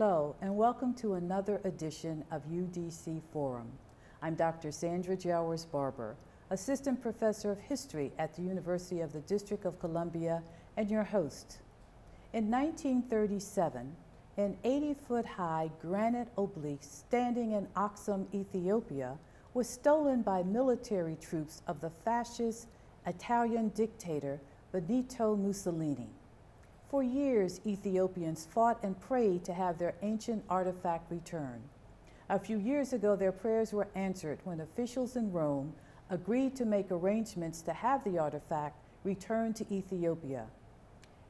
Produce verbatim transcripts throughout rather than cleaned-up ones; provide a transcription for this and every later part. Hello, and welcome to another edition of U D C Forum. I'm Doctor Sandra Jowers-Barber, Assistant Professor of History at the University of the District of Columbia, and your host. In nineteen thirty-seven, an eighty-foot-high granite obelisk standing in Axum, Ethiopia, was stolen by military troops of the fascist Italian dictator Benito Mussolini. For years, Ethiopians fought and prayed to have their ancient artifact returned. A few years ago, their prayers were answered when officials in Rome agreed to make arrangements to have the artifact returned to Ethiopia.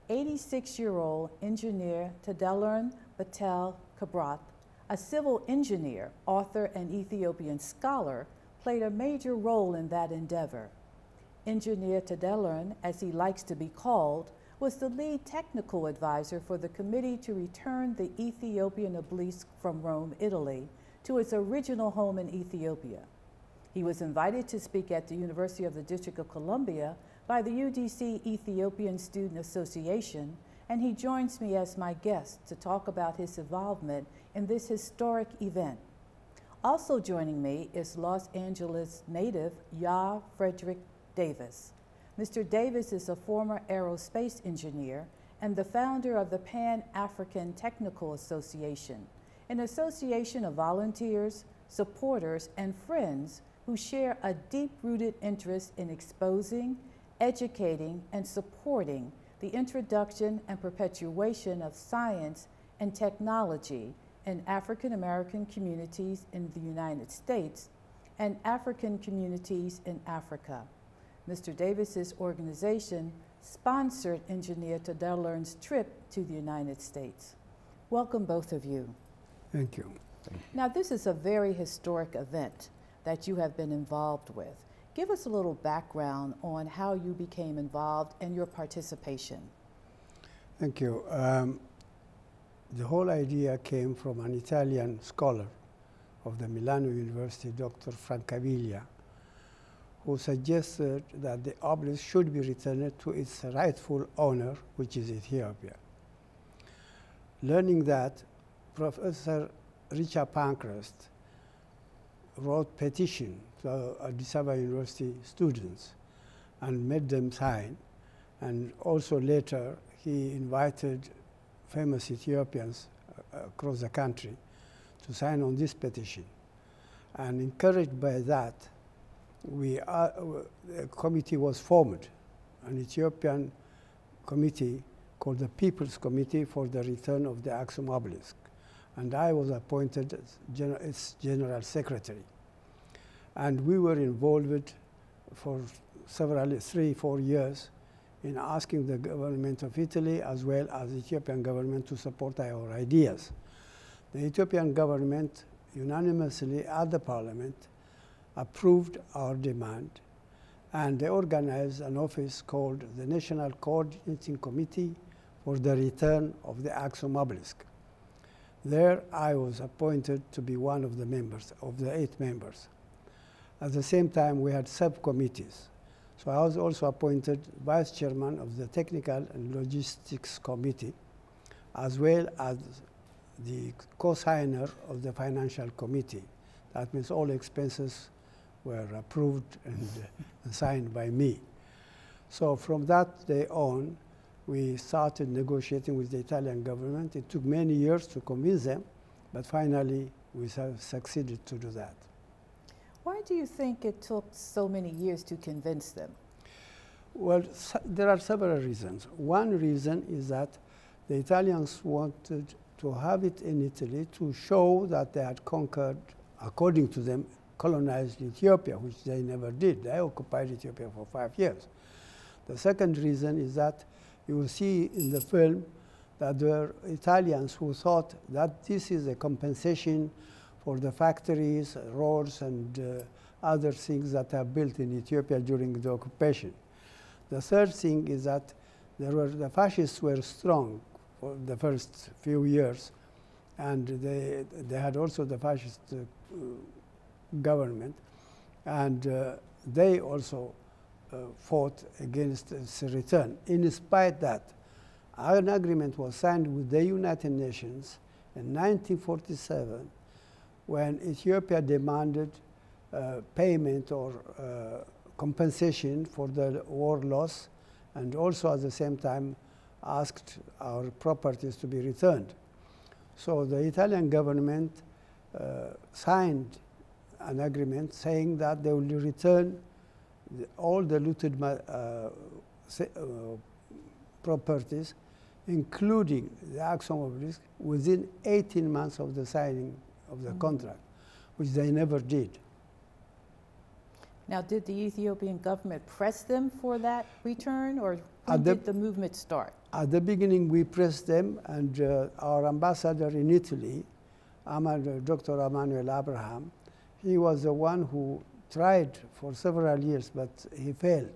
eighty-six-year-old engineer Tadele Bitul Kibrat, a civil engineer, author, and Ethiopian scholar, played a major role in that endeavor. Engineer Tadele, as he likes to be called, was the lead technical advisor for the committee to return the Ethiopian obelisk from Rome, Italy, to its original home in Ethiopia. He was invited to speak at the University of the District of Columbia by the U D C Ethiopian Student Association, and he joins me as my guest to talk about his involvement in this historic event. Also joining me is Los Angeles native Yaw Frederick Davis. Mister Davis is a former aerospace engineer and the founder of the Pan African Technical Association, an association of volunteers, supporters, and friends who share a deep-rooted interest in exposing, educating, and supporting the introduction and perpetuation of science and technology in African American communities in the United States and African communities in Africa. Mister Davis's organization sponsored Engineer Tadele's trip to the United States. Welcome, both of you. Thank you. Thank you. Now, this is a very historic event that you have been involved with. Give us a little background on how you became involved and your participation. Thank you. Um, the whole idea came from an Italian scholar of the Milano University, Doctor Francaviglia, who suggested that the obelisk should be returned to its rightful owner, which is Ethiopia. Learning that, Professor Richard Pankhurst wrote petition to Addis Ababa University students and made them sign. And also later, he invited famous Ethiopians across the country to sign on this petition. And encouraged by that, We are, uh, a committee was formed, an Ethiopian committee called the People's Committee for the Return of the Axum Obelisk. And I was appointed as gen its General Secretary. And we were involved for several, three, four years in asking the government of Italy as well as the Ethiopian government to support our ideas. The Ethiopian government unanimously at the parliament approved our demand, and they organized an office called the National Coordinating Committee for the Return of the Axum Obelisk. There, I was appointed to be one of the members, of the eight members. At the same time, we had subcommittees. So I was also appointed vice chairman of the Technical and Logistics Committee, as well as the co-signer of the Financial Committee. That means all expenses were approved and, and signed by me. So from that day on, we started negotiating with the Italian government. It took many years to convince them, but finally we have succeeded to do that. Why do you think it took so many years to convince them? Well, there are several reasons. One reason is that the Italians wanted to have it in Italy to show that they had conquered, according to them, colonized Ethiopia, which they never did. They occupied Ethiopia for five years. The second reason is that you will see in the film that there were Italians who thought that this is a compensation for the factories, roads, and uh, other things that are built in Ethiopia during the occupation. The third thing is that there were, the fascists were strong for the first few years, and they, they had also the fascist uh, government, and uh, they also uh, fought against its return. In spite that, an agreement was signed with the United Nations in nineteen forty-seven, when Ethiopia demanded uh, payment or uh, compensation for the war loss, and also at the same time asked our properties to be returned. So the Italian government uh, signed an agreement saying that they will return the, all the looted uh, uh, properties, including the Axum Obelisk, within eighteen months of the signing of the mm-hmm. contract, which they never did. Now, did the Ethiopian government press them for that return, or when did the movement start? At the beginning, we pressed them, and uh, our ambassador in Italy, Doctor Emmanuel Abraham, he was the one who tried for several years, but he failed.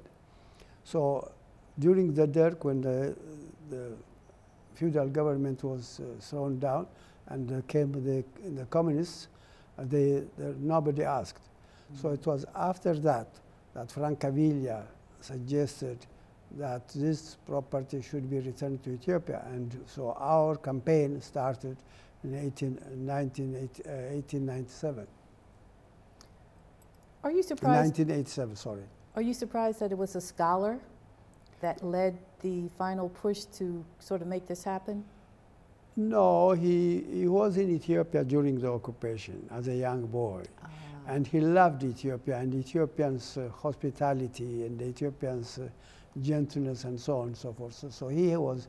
So during the Derg, when the, the feudal government was uh, thrown down and uh, came the, the communists, uh, they, they, nobody asked. So it was after that that Francaviglia suggested that this property should be returned to Ethiopia. And so our campaign started in eighteen ninety-seven. Are you surprised? nineteen eighty-seven, sorry. Are you surprised that it was a scholar that led the final push to sort of make this happen? No, he, he was in Ethiopia during the occupation as a young boy. Ah. And he loved Ethiopia and Ethiopians' uh, hospitality and Ethiopians' uh, gentleness and so on and so forth. So, so he was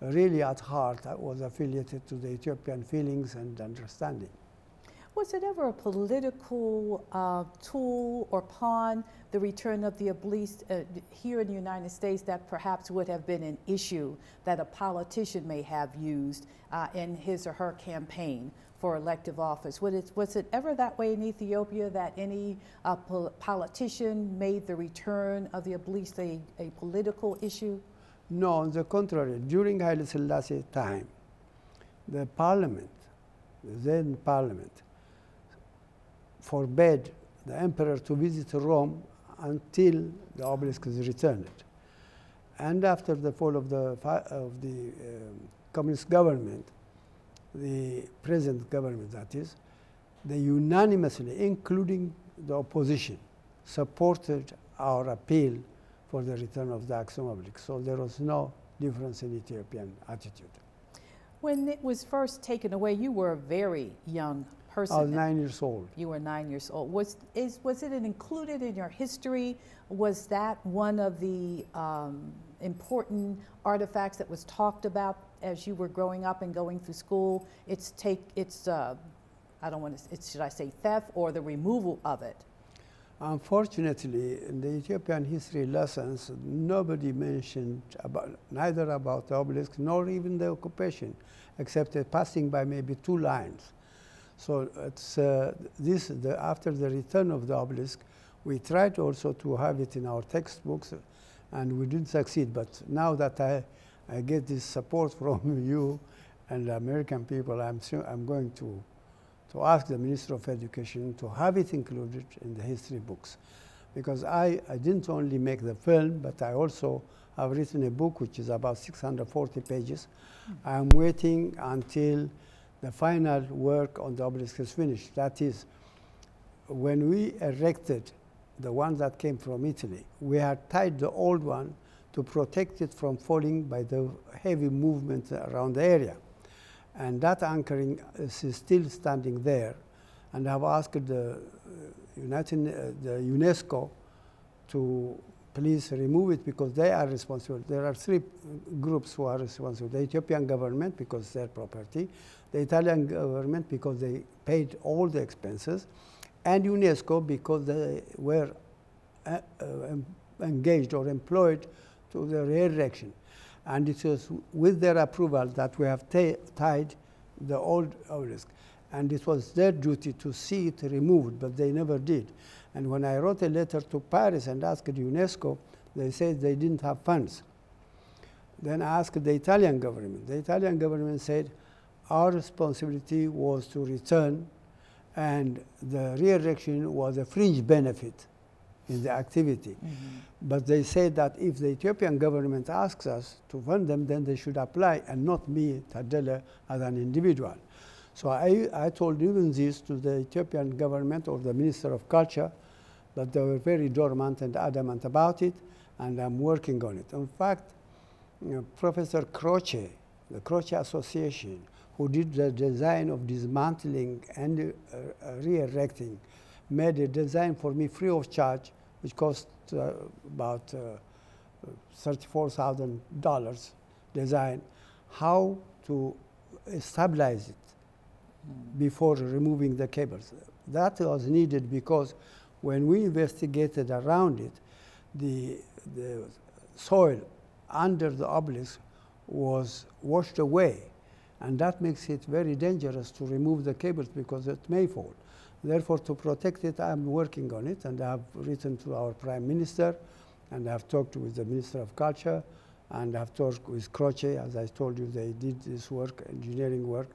really at heart, uh, was affiliated to the Ethiopian feelings and understanding. Was it ever a political uh, tool or pawn, the return of the obelisk uh, here in the United States, that perhaps would have been an issue that a politician may have used uh, in his or her campaign for elective office? Was it, was it ever that way in Ethiopia that any uh, pol politician made the return of the obelisk a, a political issue? No, on the contrary. During Haile Selassie time, the parliament, the then parliament, forbade the emperor to visit Rome until the obelisk is returned. And after the fall of the, of the um, communist government, the present government that is, they unanimously, including the opposition, supported our appeal for the return of the Axum Obelisk. So there was no difference in Ethiopian attitude. When it was first taken away, you were very young. I was nine years old. You were nine years old. Was, is, was it included in your history? Was that one of the um, important artifacts that was talked about as you were growing up and going through school? It's take, it's, uh, I don't want to, it's, should I say theft or the removal of it? Unfortunately, in the Ethiopian history lessons, nobody mentioned about, neither about the obelisk nor even the occupation, except uh, passing by maybe two lines. So it's, uh, this, the, after the return of the obelisk, we tried also to have it in our textbooks, and we didn't succeed. But now that I, I get this support from you and the American people, I'm, I'm going to, to ask the Minister of Education to have it included in the history books. Because I, I didn't only make the film, but I also have written a book, which is about six hundred forty pages. Mm-hmm. I'm waiting until the final work on the obelisk is finished. That is, when we erected the one that came from Italy, we had tied the old one to protect it from falling by the heavy movement around the area. And that anchoring is still standing there. And I've asked the, United, the UNESCO to please remove it because they are responsible. There are three groups who are responsible. The Ethiopian government, because it's their property. The Italian government, because they paid all the expenses. And UNESCO, because they were uh, uh, engaged or employed to the re-erection. And it was with their approval that we have tied the old obelisk. And it was their duty to see it removed, but they never did. And when I wrote a letter to Paris and asked UNESCO, they said they didn't have funds. Then I asked the Italian government. The Italian government said our responsibility was to return, and the re-erection was a fringe benefit in the activity. Mm-hmm. But they said that if the Ethiopian government asks us to fund them, then they should apply, and not me, Tadele, as an individual. So I, I told even this to the Ethiopian government or the Minister of Culture, but they were very dormant and adamant about it, and I'm working on it. In fact, you know, Professor Croce, the Croce Association, who did the design of dismantling and uh, re-erecting, made a design for me free of charge, which cost uh, about uh, thirty-four thousand dollars design, how to stabilize it before removing the cables. That was needed because when we investigated around it, the, the soil under the obelisk was washed away, and that makes it very dangerous to remove the cables because it may fall. Therefore, to protect it, I'm working on it, and I have written to our Prime Minister, and I have talked with the Minister of Culture, and I have talked with Croce. As I told you, they did this work, engineering work,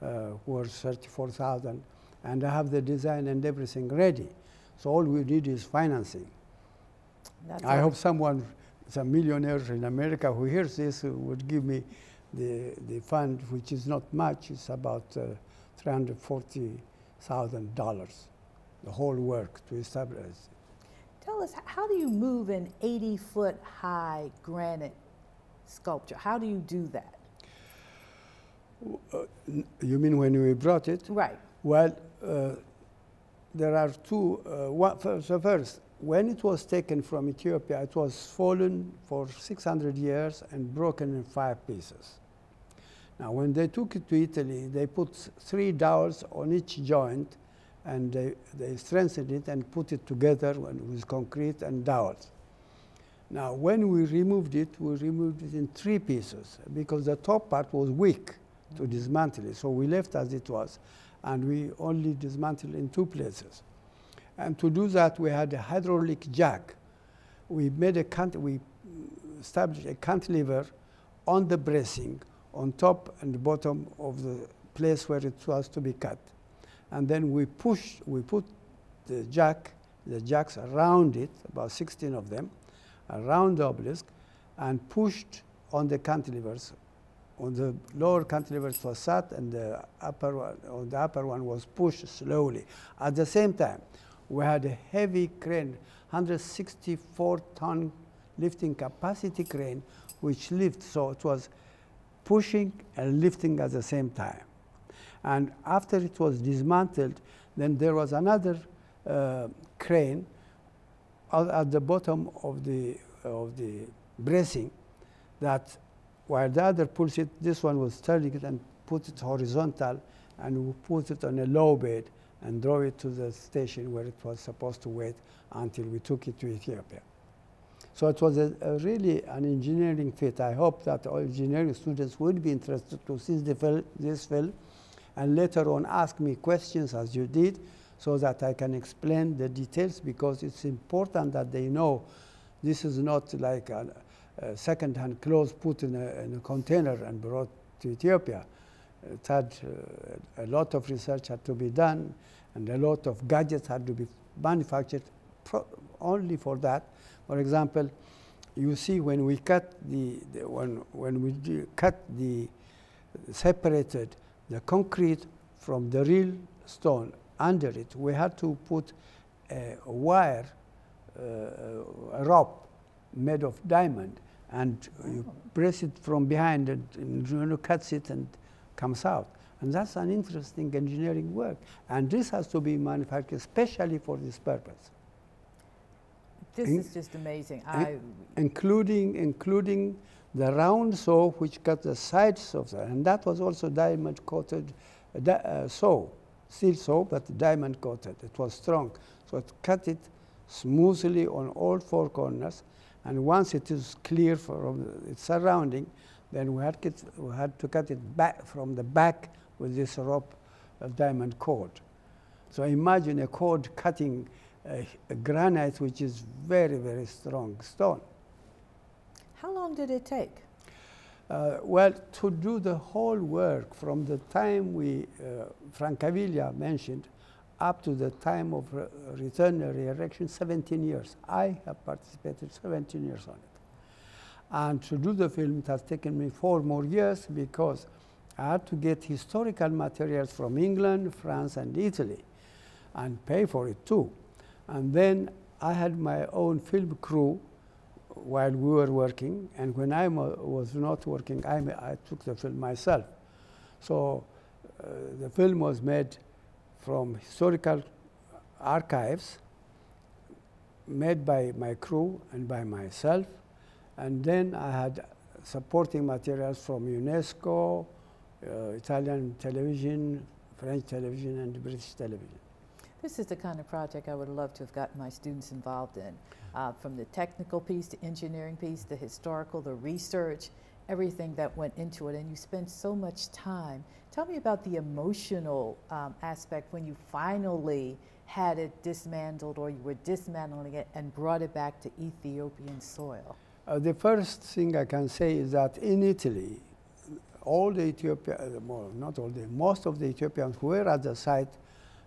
uh, worth thirty-four thousand, and I have the design and everything ready. So all we need is financing. That's I hope someone, some millionaires in America who hears this, would give me the, the fund, which is not much. It's about uh, three hundred forty thousand dollars, the whole work to establish it. Tell us, how do you move an eighty foot high granite sculpture? How do you do that? Uh, you mean when we brought it? Right. Well, uh, there are two. Uh, one, so first, when it was taken from Ethiopia, it was fallen for six hundred years and broken in five pieces. Now, when they took it to Italy, they put three dowels on each joint, and they, they strengthened it and put it together with concrete and dowels. Now, when we removed it, we removed it in three pieces because the top part was weak mm-hmm. to dismantle it. So we left as it was, and we only dismantled in two places. And to do that, we had a hydraulic jack. We made a cant we established a cantilever on the bracing, on top and bottom of the place where it was to be cut. And then we pushed, we put the jack, the jacks around it, about sixteen of them, around the obelisk, and pushed on the cantilevers. On the lower cantilever it was sat, and the upper one, on the upper one was pushed slowly. At the same time, we had a heavy crane, one hundred sixty-four ton lifting capacity crane, which lifted, so it was pushing and lifting at the same time. And after it was dismantled, then there was another uh, crane at the bottom of the, of the bracing that, while the other pulls it, this one was turning it and put it horizontal, and we put it on a low bed and drove it to the station where it was supposed to wait until we took it to Ethiopia. So it was a, a really an engineering feat. I hope that all engineering students would be interested to see this film and later on ask me questions as you did, so that I can explain the details, because it's important that they know this is not like a, a second-hand clothes put in a, in a container and brought to Ethiopia. It had uh, a lot of research had to be done, and a lot of gadgets had to be manufactured pro only for that. For example, you see when we cut the, the when, when we cut the separated the concrete from the real stone under it, we had to put a wire, uh, a rope made of diamond, and you press it from behind, and, and you cuts it and comes out. And that's an interesting engineering work. And this has to be manufactured especially for this purpose. This in, is just amazing. I including including the round saw which cut the sides of that, and that was also diamond coated uh, di uh, saw, steel saw, but diamond coated. It was strong, so it cut it smoothly on all four corners. And once it is clear from its surrounding, then we had, it, we had to cut it back from the back with this rope of diamond cord. So imagine a cord cutting A, a granite, which is very, very strong stone. How long did it take? Uh, well, to do the whole work from the time we, uh, Francaviglia mentioned, up to the time of re return and re-erection, seventeen years. I have participated seventeen years on it. And to do the film, it has taken me four more years because I had to get historical materials from England, France, and Italy, and pay for it too. And then I had my own film crew while we were working, and when I was not working, I, I took the film myself. So uh, the film was made from historical archives, made by my crew and by myself, and then I had supporting materials from UNESCO, uh, Italian television, French television, and British television. This is the kind of project I would love to have gotten my students involved in, uh, from the technical piece, the engineering piece, the historical, the research, everything that went into it, and you spent so much time. Tell me about the emotional um, aspect when you finally had it dismantled, or you were dismantling it and brought it back to Ethiopian soil. Uh, the first thing I can say is that in Italy, all the Ethiopians, well, not all the, most of the Ethiopians who were at the site,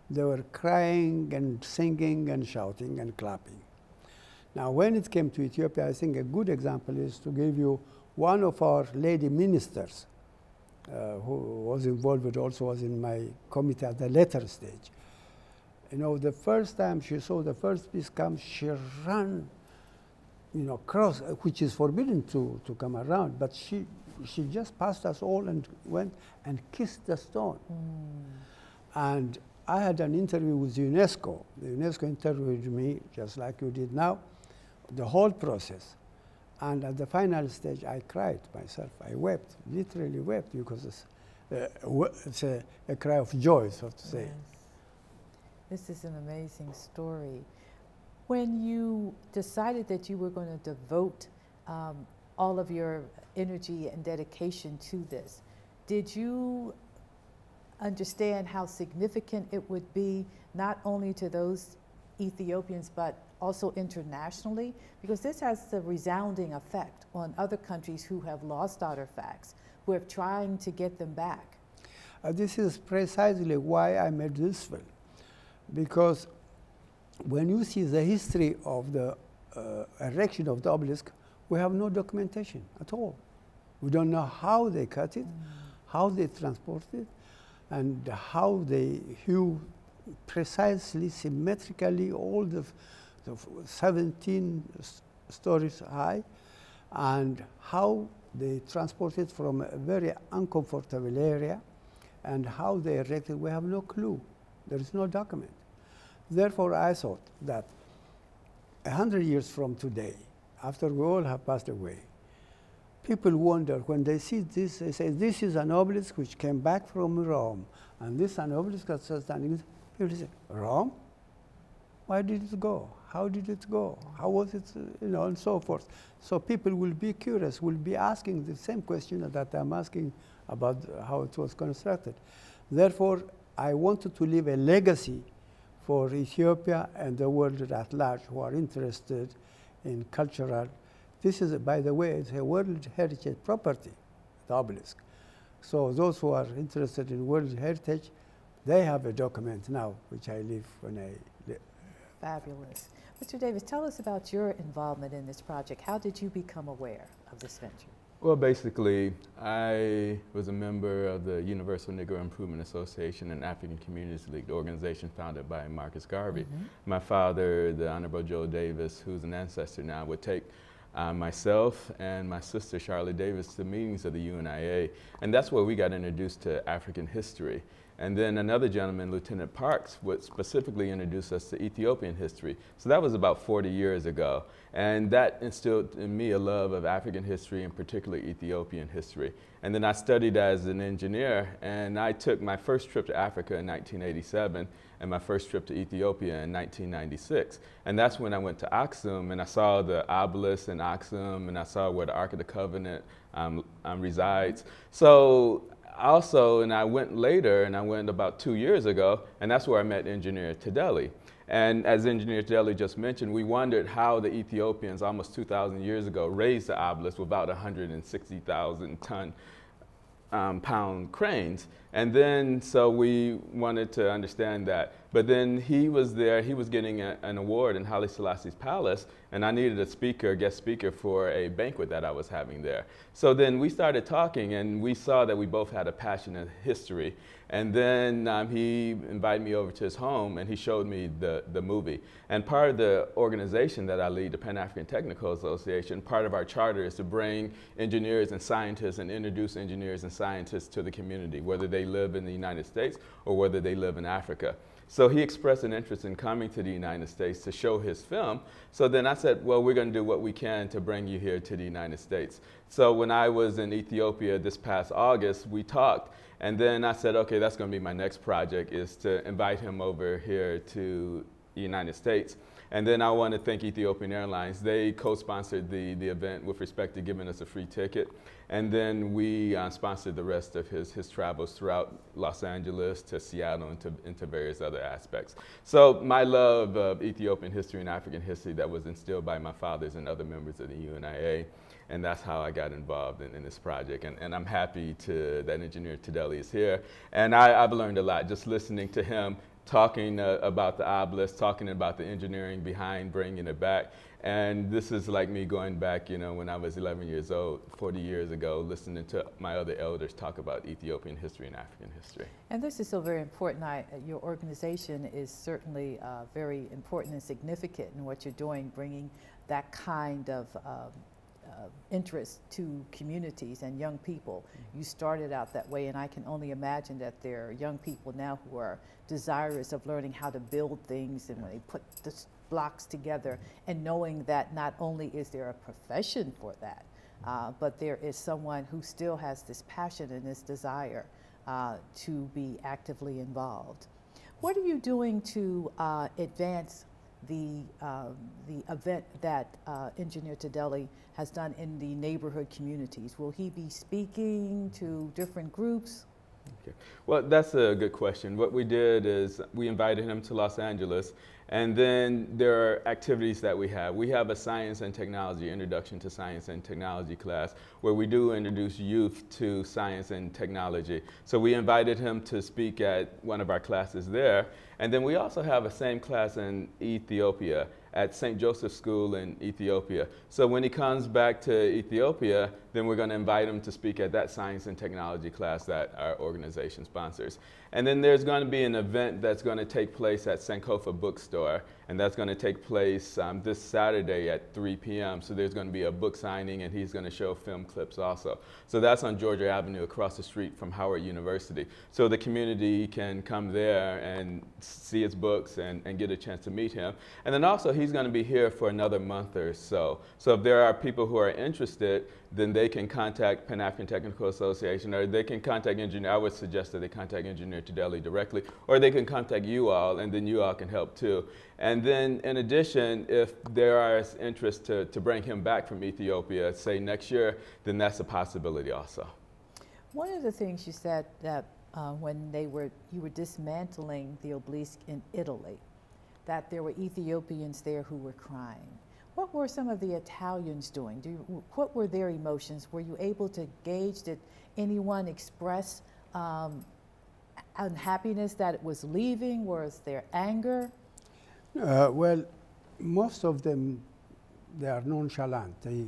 they were crying and singing and shouting and clapping. Now, when it came to Ethiopia, I think a good example is to give you one of our lady ministers, uh, who was involved also was in my committee at the later stage. You know, the first time she saw the first piece come, she ran, you know, across, which is forbidden to, to come around, but she, she just passed us all and went and kissed the stone. Mm. And I had an interview with UNESCO. The UNESCO interviewed me, just like you did now, the whole process. And at the final stage, I cried myself. I wept, literally wept, because it's, uh, it's a, a cry of joy, so to say. Yes. This is an amazing story. When you decided that you were going to devote um, all of your energy and dedication to this, did you understand how significant it would be, not only to those Ethiopians, but also internationally? Because this has a resounding effect on other countries who have lost artifacts, who are trying to get them back. Uh, this is precisely why I made this film. Because when you see the history of the uh, erection of the obelisk, we have no documentation at all. We don't know how they cut it, mm. how they transported it, and how they hew precisely, symmetrically, all the, the seventeen stories high, and how they transported from a very uncomfortable area, and how they erected, we have no clue. There is no document. Therefore, I thought that a hundred years from today, after we all have passed away, people wonder, when they see this, they say, this is an obelisk which came back from Rome, and this is an obelisk that's standing. People say, Rome? Why did it go? How did it go? How was it, you know, and so forth. So people will be curious, will be asking the same question that I'm asking about how it was constructed. Therefore, I wanted to leave a legacy for Ethiopia and the world at large who are interested in cultural. This is, by the way, it's a World Heritage property, the obelisk. So those who are interested in World Heritage, they have a document now, which I leave when I leave. Fabulous. Mister Davis, tell us about your involvement in this project. How did you become aware of this venture? Well, basically, I was a member of the Universal Negro Improvement Association and African Communities League, the organization founded by Marcus Garvey. Mm-hmm. My father, the Honorable Joe Davis, who's an ancestor now, would take Uh, myself and my sister Charlotte Davis to meetings of the U N I A, and that's where we got introduced to African history. And then another gentleman, Lieutenant Parks, would specifically introduce us to Ethiopian history. So that was about forty years ago, and that instilled in me a love of African history, and particularly Ethiopian history. And then I studied as an engineer, and I took my first trip to Africa in nineteen eighty-seven, and my first trip to Ethiopia in nineteen ninety-six. And that's when I went to Axum, and I saw the obelisk in Axum, and I saw where the Ark of the Covenant um, um, resides. So also, and I went later, and I went about two years ago, and that's where I met Engineer Tadele. And as Engineer Tadele just mentioned, we wondered how the Ethiopians almost two thousand years ago raised the obelisk without a one hundred sixty thousand ton um, pound cranes. And then, so we wanted to understand that. But then he was there, he was getting a, an award in Haile Selassie's palace, and I needed a speaker, guest speaker, for a banquet that I was having there. So then we started talking, and we saw that we both had a passion in history. And then um, he invited me over to his home, and he showed me the, the movie. And part of the organization that I lead, the Pan African Technical Association, part of our charter is to bring engineers and scientists and introduce engineers and scientists to the community, whether they live in the United States or whether they live in Africa. So he expressed an interest in coming to the United States to show his film. So then I said, well, we're going to do what we can to bring you here to the United States. So when I was in Ethiopia this past August, we talked, and then I said, okay, that's going to be my next project, is to invite him over here to the United States. And then I want to thank Ethiopian Airlines. They co-sponsored the, the event with respect to giving us a free ticket. And then we uh, sponsored the rest of his, his travels throughout Los Angeles to Seattle and to, and to various other aspects. So my love of Ethiopian history and African history, that was instilled by my fathers and other members of the U N I A. And that's how I got involved in, in this project. And, and I'm happy to, that Engineer Tadele is here. And I, I've learned a lot just listening to him, talking uh, about the obelisk, talking about the engineering behind bringing it back. And this is like me going back, you know, when I was eleven years old, forty years ago, listening to my other elders talk about Ethiopian history and African history. And this is so very important. I, your organization is certainly uh, very important and significant in what you're doing, bringing that kind of um, Uh, interest to communities and young people. You started out that way, and I can only imagine that there are young people now who are desirous of learning how to build things, and when they put the blocks together and knowing that not only is there a profession for that, uh, but there is someone who still has this passion and this desire uh, to be actively involved. What are you doing to uh, advance The, um, the event that uh, Engineer Tadele has done in the neighborhood communities? Will he be speaking to different groups? Okay. Well, that's a good question. What we did is we invited him to Los Angeles, and then there are activities that we have. We have a science and technology, introduction to science and technology class, where we do introduce youth to science and technology. So we invited him to speak at one of our classes there. And then we also have a same class in Ethiopia at Saint Joseph's School in Ethiopia. So when he comes back to Ethiopia, then we're going to invite him to speak at that science and technology class that our organization sponsors. And then there's going to be an event that's going to take place at Sankofa Bookstore, and that's going to take place um, this Saturday at three p m So there's going to be a book signing, and he's going to show film clips also. So that's on Georgia Avenue across the street from Howard University. So the community can come there and see his books and, and get a chance to meet him. And then also he's going to be here for another month or so. So if there are people who are interested, then they can contact Pan African Technical Association, or they can contact Engineer. I would suggest that they contact Engineer Tadele directly, or they can contact you all, and then you all can help too. And then in addition, if there is interest to, to bring him back from Ethiopia, say next year, then that's a possibility also. One of the things you said that uh, when they were, you were dismantling the obelisk in Italy, that there were Ethiopians there who were crying. What were some of the Italians doing? Do you, what were their emotions? Were you able to gauge? Did anyone express um, unhappiness that it was leaving? Was there anger? Uh, well, most of them, they are nonchalant. They,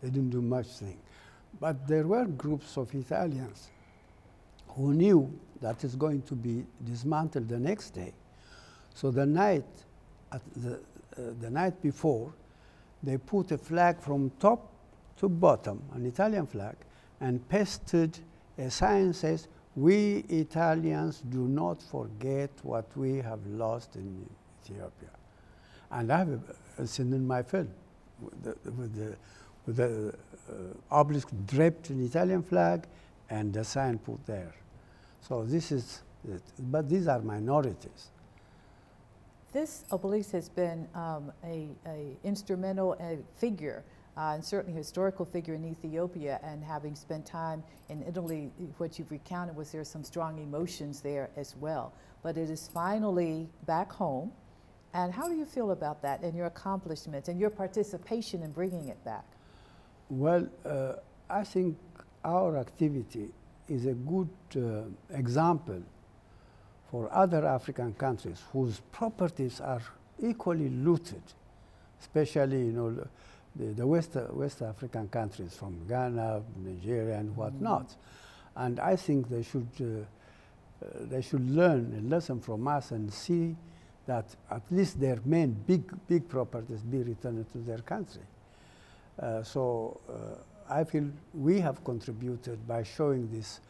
they didn't do much thing. But there were groups of Italians who knew that it's going to be dismantled the next day. So the night, at the, uh, the night before, they put a flag from top to bottom, an Italian flag, and pasted a sign says, "We Italians do not forget what we have lost in Ethiopia." And I have a, a scene in my film with the, with the, with the uh, obelisk draped in Italian flag and the sign put there. So this is it. But these are minorities. This obelisk has been um, a, a instrumental a figure, uh, and certainly a historical figure in Ethiopia, and having spent time in Italy, what you've recounted was there are some strong emotions there as well. But it is finally back home, and how do you feel about that and your accomplishments and your participation in bringing it back? Well, uh, I think our activity is a good uh, example for other African countries whose properties are equally looted, especially, you know, the, the West, uh, West African countries from Ghana, Nigeria, and whatnot. Mm-hmm. And I think they should, uh, uh, they should learn a lesson from us and see that at least their main big, big properties be returned to their country. Uh, so uh, I feel we have contributed by showing this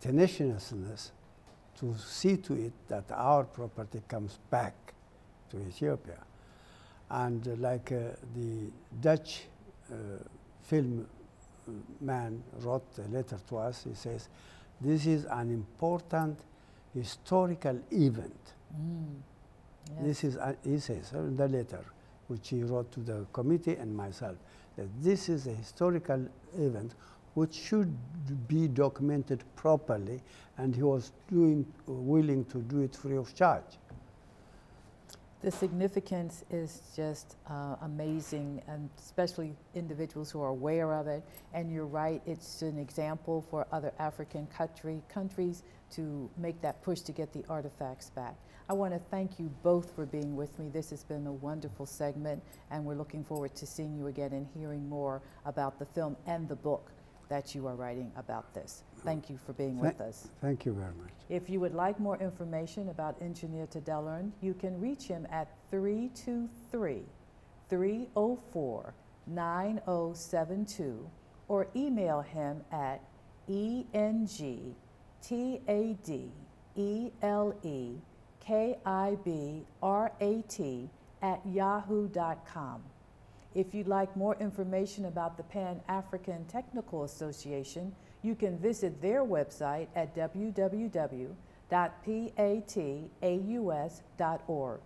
tenaciousness to see to it that our property comes back to Ethiopia. And uh, like uh, the Dutch uh, film man wrote a letter to us, he says, this is an important historical event. Mm. Yes. This is, uh, he says, uh, the letter which he wrote to the committee and myself, that this is a historical event which should be documented properly, and he was doing, uh, willing to do it free of charge. The significance is just uh, amazing, and especially individuals who are aware of it. And you're right, it's an example for other African country, countries to make that push to get the artifacts back. I want to thank you both for being with me. This has been a wonderful segment, and we're looking forward to seeing you again and hearing more about the film and the book that you are writing about this. Thank you for being Th with us. Thank you very much. If you would like more information about Engineer Tadele, you can reach him at three two three, three oh four, nine oh seven two or email him at engtadelekibrat at yahoo dot com. If you'd like more information about the Pan African Technical Association, you can visit their website at w w w dot pat A U S dot org.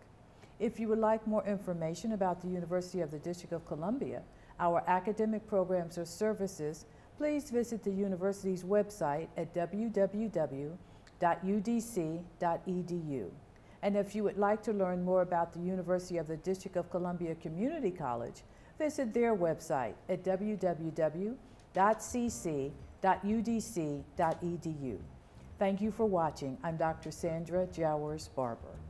If you would like more information about the University of the District of Columbia, our academic programs or services, please visit the university's website at w w w dot u d c dot e d u. And if you would like to learn more about the University of the District of Columbia Community College, visit their website at w w w dot c c dot u d c dot e d u. Thank you for watching. I'm Doctor Sandra Jowers-Barber.